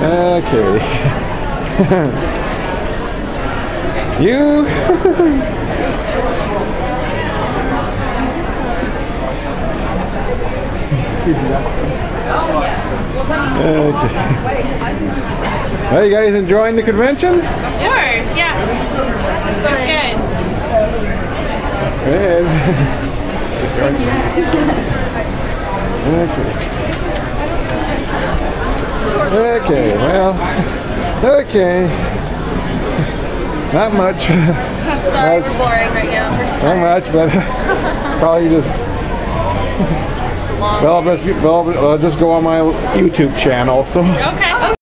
Okay. You. Okay. Are you guys enjoying the convention? Of course, yeah. That's good. Good. Okay. Okay, well, okay. Not much. Sorry, we're boring right now. We're just not much, but probably just... Well, I'll just go on my YouTube channel. So. Okay.